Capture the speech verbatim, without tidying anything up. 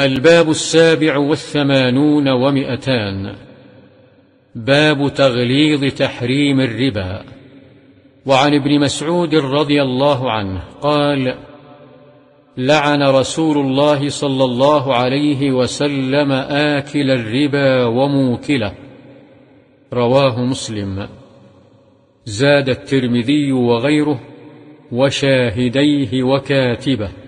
الباب السابع والثمانون ومئتان. باب تغليظ تحريم الربا. وعن ابن مسعود رضي الله عنه قال: لعن رسول الله صلى الله عليه وسلم آكل الربا وموكله. رواه مسلم. زاد الترمذي وغيره وشاهديه وكاتبه.